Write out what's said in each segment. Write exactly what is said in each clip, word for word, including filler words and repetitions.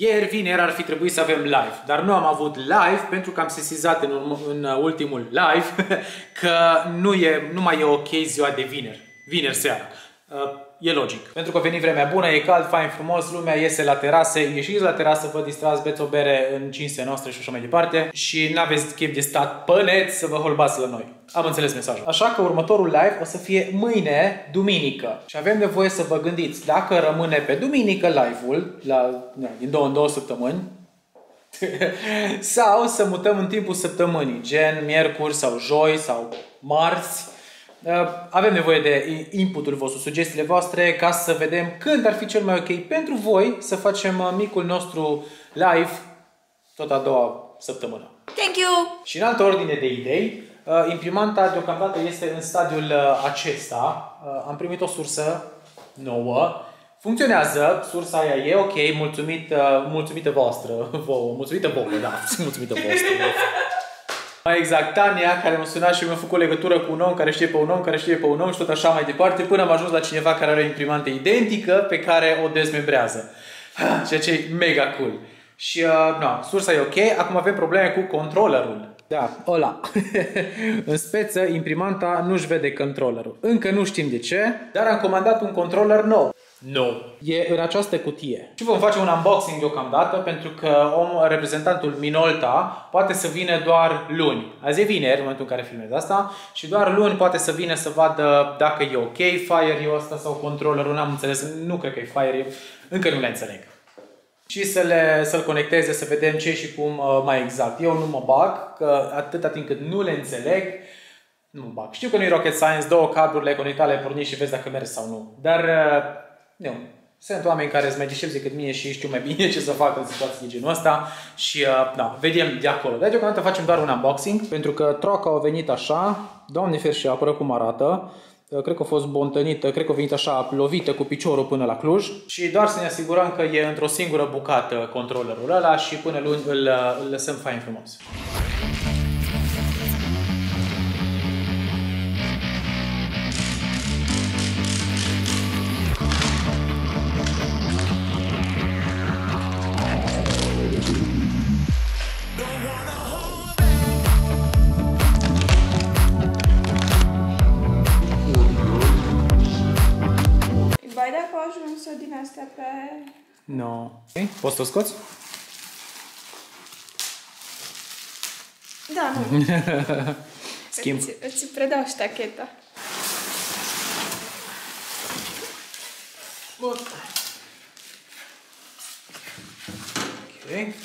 Ieri, vineri, ar fi trebuit să avem live, dar nu am avut live pentru că am sesizat în, urmă, în ultimul live că nu, e, nu mai e ok ziua de vineri, vineri seara. E logic. Pentru că a venit vremea bună, e cald, fain, frumos, lumea iese la terase, ieșiți la terasă, vă distrați, beți o bere în cinstea noastră și așa mai departe și n-aveți chef de stat pe net să vă holbați la noi. Am înțeles mesajul. Așa că următorul live o să fie mâine, duminică. Și avem nevoie să vă gândiți, dacă rămâne pe duminică live-ul, la, din două în două săptămâni, sau să mutăm în timpul săptămânii, gen miercuri sau joi sau marți. Avem nevoie de inputul vostru, sugestiile voastre, ca să vedem când ar fi cel mai ok pentru voi să facem micul nostru live tot a doua săptămână. Thank you! Și în altă ordine de idei, imprimanta deocamdată este în stadiul acesta. Am primit o sursă nouă. Funcționează, sursa aia e ok, mulțumită, mulțumită voastră, vouă, mulțumită vouă, da, mulțumită voastră. Mai exact, Tania, care m-a sunat și mi-a făcut legătură cu un om care știe pe un om, care știe pe un om și tot așa mai departe, până am ajuns la cineva care are o imprimantă identică pe care o dezmembrează. Ceea ce e mega cool. Și, uh, na, sursa e ok. Acum avem probleme cu controllerul. Da, ăla. În speță, imprimanta nu-și vede controllerul. Încă nu știm de ce, dar am comandat un controller nou. Nu. No. E în această cutie. Și vom face un unboxing deocamdată, pentru că om, reprezentantul Minolta poate să vină doar luni. Azi e vineri, în momentul în care filmez asta, și doar luni poate să vină să vadă dacă e ok Fire-ul ăsta sau controllerul, n-am înțeles, nu cred că e Fire, încă nu le înțeleg. Și să le, să-l conecteze, să vedem ce și cum mai exact. Eu nu mă bag, că atâta timp cât nu le înțeleg, nu mă bag. Știu că nu e rocket science, două cabluri, le conecta, le porni și vezi dacă merge sau nu. Dar... Nu. Sunt oameni care sunt mai deștepți decât mine și știu mai bine ce să facă în situații de genul ăsta și uh, da, vedem de acolo. Dar deocamdată facem doar un unboxing pentru că troca a venit așa, Doamne ferește, apără cum arată, uh, cred că a fost bontănită, cred că a venit așa lovită cu piciorul până la Cluj și doar să ne asigurăm că e într-o singură bucată controllerul ăla și până luni îl, îl lăsăm fain frumos. No. Okay. Poți să o scoți? Da, nu. Schimb. Îți, îți predau ștacheta. Bun. Ok.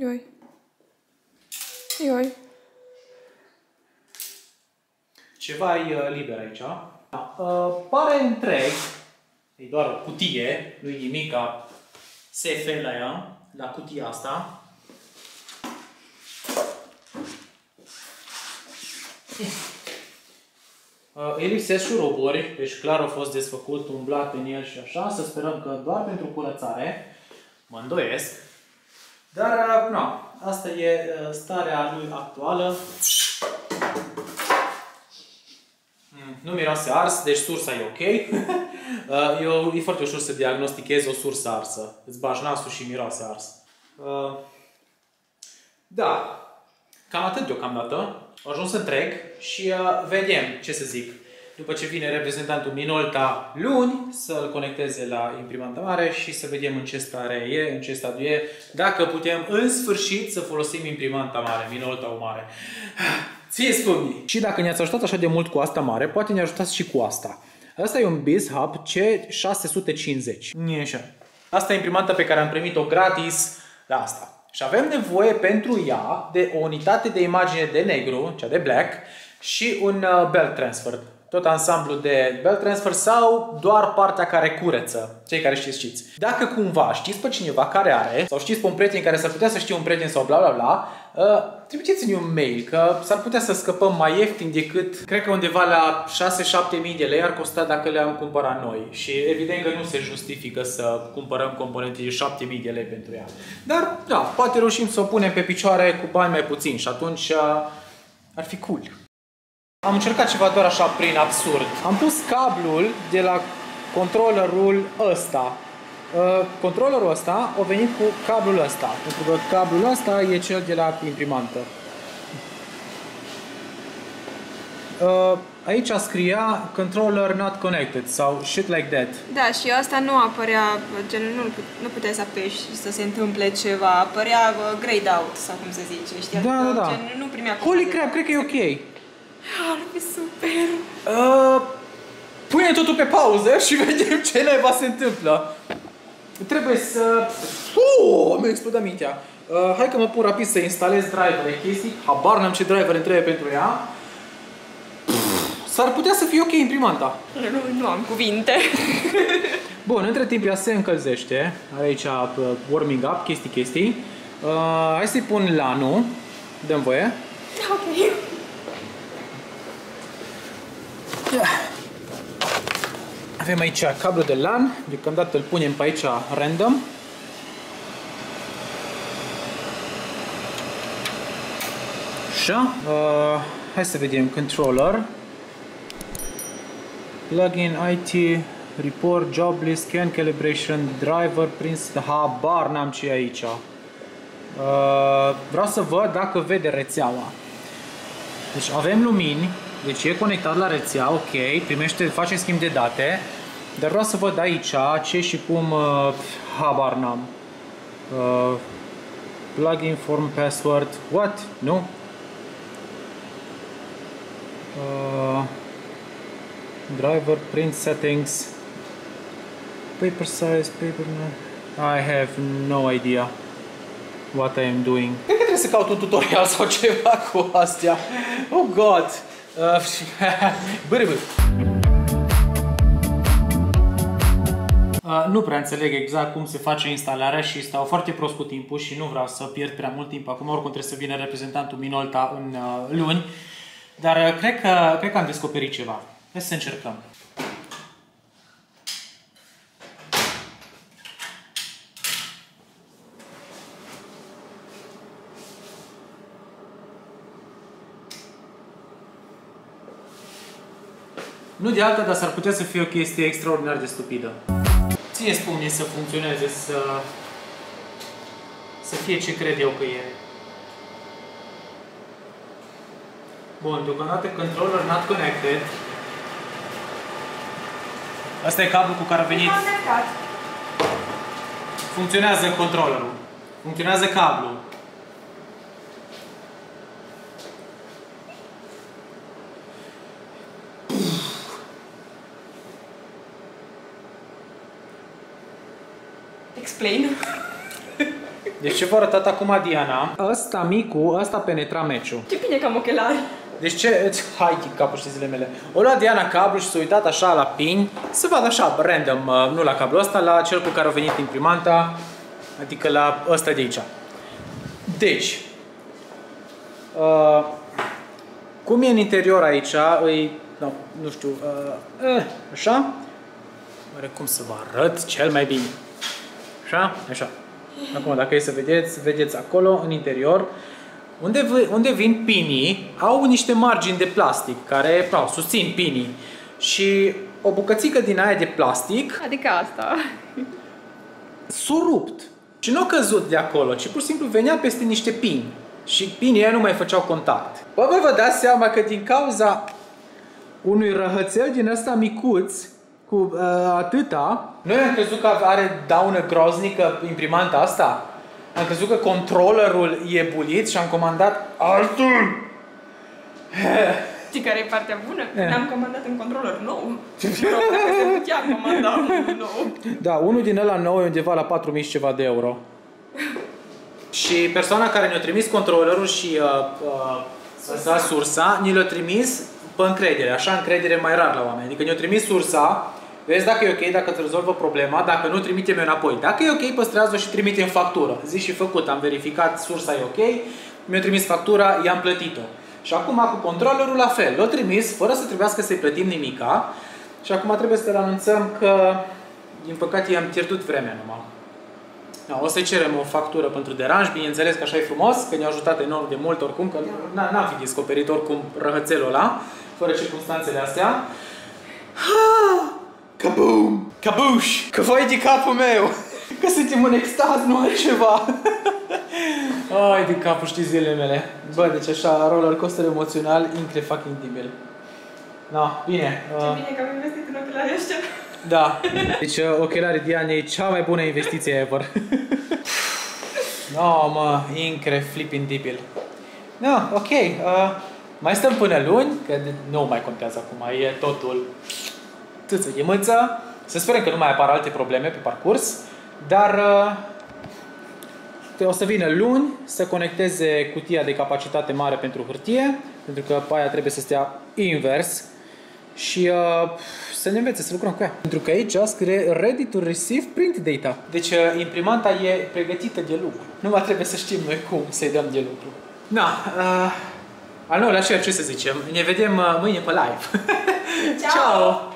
Ioi. Ioi. Ceva e liber aici. Da. Pare întreg. E doar o cutie. Nu-i nimic ca S F la ea. La cutia asta. Îi lipsesc șuruburi. Deci clar a fost desfăcut, umblat în el și așa. Să sperăm că doar pentru curățare. Mă îndoiesc. Dar, nu, asta e starea lui actuală. Nu miroase ars, deci sursa e ok. Eu, e foarte ușor să diagnostichezi o sursă arsă. Îți bagi nasul și miroase ars. Da, cam atât deocamdată. A ajuns întreg și vedem ce să zic. După ce vine reprezentantul Minolta luni, să-l conecteze la imprimanta mare și să vedem în ce stare e, în ce stadiu e, dacă putem în sfârșit să folosim imprimanta mare, Minolta-ul mare. Ție spune! Și dacă ne-ați ajutat așa de mult cu asta mare, poate ne ajutați și cu asta. Asta e un BizHub C șase sute cincizeci. E așa. Asta e imprimanta pe care am primit-o gratis la asta. Și avem nevoie pentru ea de o unitate de imagine de negru, cea de black, și un belt transfer. Tot ansamblu de belt transfer sau doar partea care curăță, cei care știți, știți. Dacă cumva știți pe cineva care are, sau știți pe un prieten care s-ar putea să știe un prieten sau bla bla bla, trimiteți-ne un mail, că s-ar putea să scăpăm mai ieftin decât, cred că undeva la șase șapte mii de lei ar costa dacă le-am cumpărat noi. Și evident că nu se justifică să cumpărăm componente de șapte mii de lei pentru ea. Dar, da, poate reușim să o punem pe picioare cu bani mai puțin și atunci ar fi cool. Am încercat ceva doar așa prin absurd. Am pus cablul de la controllerul ăsta. Controllerul ăsta a venit cu cablul ăsta, pentru că cablul ăsta e cel de la imprimantă. Aici scria controller not connected sau shit like that. Da, și asta nu apărea, gen, nu, nu puteai să apeși să se întâmple ceva, apărea grayed out sau cum se zice, știi? Da, da, da. Gen, nu primea. Holy crap, cred că e ok. Ar fi super. Uh, Pune totul pe pauză și vedem ce naiba se întâmplă. Trebuie să... Uuuu, mi-a explodat mintea. Uh, hai că mă pun rapid să instalez driverele chestii. Habar n-am ce driver trebuie pentru ea. S-ar putea să fie ok imprimanta. Nu, nu am cuvinte. Bun, între timp ea se încălzește. Aici warming up, chestii, chestii. Uh, hai să-i pun LAN-ul. Dăm voie. Ok. Avem aici cablul de LAN, deocamdată îl punem pe aici random. Așa. Uh, hai să vedem controller. Plugin I T, report, job list, scan, calibration, driver, prins, habar n-am ce aici. Uh, vreau să văd dacă vede rețeaua. Deci avem lumini. Deci e conectat la rețea, ok, primește, face schimb de date, dar vreau să văd aici ce și cum, uh, habar n-am. Uh, plugin, form, password, what? Nu? Uh, driver, print settings, paper size, paper... I have no idea what I am doing. Cred că trebuie să caut un tutorial sau ceva cu astea. Oh god! Bără, bără. Nu prea înțeleg exact cum se face instalarea și stau foarte prost cu timpul și nu vreau să pierd prea mult timp. Acum oricum trebuie să vină reprezentantul Minolta în uh, luni. Dar uh, cred, că, cred că am descoperit ceva. Hai să încercăm. Nu de alta, dar s-ar putea să fie o chestie extraordinar de stupidă. Ție spun să funcționeze, să... să fie ce cred eu că e. Bun, deocamdată controller not connected. Asta e cablul cu care a venit. Funcționează controllerul. Funcționează cablul. Explain. Deci ce v-a arătat acum Diana? Ăsta micu, ăsta penetra meciul. Ce bine că am ochelari. Deci ce... Hai, capul și zile mele. O lua Diana cablu și s-a uitat așa la pin. Să vadă așa, random, nu la cablu ăsta, la cel cu care a venit imprimanta. Adică la ăsta de aici. Deci... Uh, cum e în interior aici, îi... No, nu știu... Uh, uh, așa? Oare cum să vă arăt cel mai bine? Așa? Așa. Acum, dacă e să vedeți, vedeți acolo, în interior, unde, unde vin pinii, au niște margini de plastic, care no, susțin pinii. Și o bucățică din aia de plastic... Adică asta. S-a rupt. Și nu a căzut de acolo, ci pur și simplu venea peste niște pini. Și pinii aia nu mai făceau contact. Bă, bă, vă dați seama că din cauza unui răhățel din ăsta micuț, cu uh, atâta. Noi am crezut că are daună groaznică imprimanta asta. Am crezut că controllerul e bulit și am comandat altul. Știi care e partea bună? Ne-am comandat un controller nou. Dacă se putea comanda unul nou. Da, unul din ăla nou e undeva la patru mii și ceva de euro. Și persoana care ne-a trimis controllerul și uh, uh, sursa, ni l-a trimis pe încredere, așa încredere mai rar la oameni. Adică ne-o trimis sursa, vezi dacă e ok, dacă îți rezolvă problema, dacă nu, trimitem eu înapoi. Dacă e ok, păstrează-o și trimitem factură. Zi și făcut, am verificat, sursa e ok, mi-a trimis factura, i-am plătit-o. Și acum cu controllerul la fel, l-a trimis fără să trebuiască să-i plătim nimica și acum trebuie să-l anunțăm că, din păcate, i-am pierdut vremea numai. Da, o să-i cerem o factură pentru deranj, bineînțeles că așa e frumos, că ne-a ajutat enorm de mult oricum, că n-am fi descoperit oricum răhățelul ăla, fără circunstanțele astea. Kabum! Kabush! Că voi de capul meu! Că suntem în extaz, nu altceva! Ai de capul, știi, zilele mele! Bă, deci așa, roller coaster emoțional, incredibil. Da, bine! Ce uh... bine că am investit în ochelarii ăștia! Da, deci ochelarii Diana e cea mai bună investiție ever. No, mă, incre flipindibil. No, ok, uh, mai stăm până luni, că nu mai contează acum, e totul tâță ghimânță. Să sperăm că nu mai apar alte probleme pe parcurs, dar uh, o să vină luni să conecteze cutia de capacitate mare pentru hârtie, pentru că pe aia trebuie să stea invers. Și uh, să ne învețe să lucrăm cu ea. Pentru că aici scrie ready to receive print data. Deci uh, imprimanta e pregătită de lucru. Nu mai trebuie să știm noi cum să-i dăm de lucru. Na, uh, al nouălea și ce să zicem. Ne vedem uh, mâine pe live. Ciao! Ciao.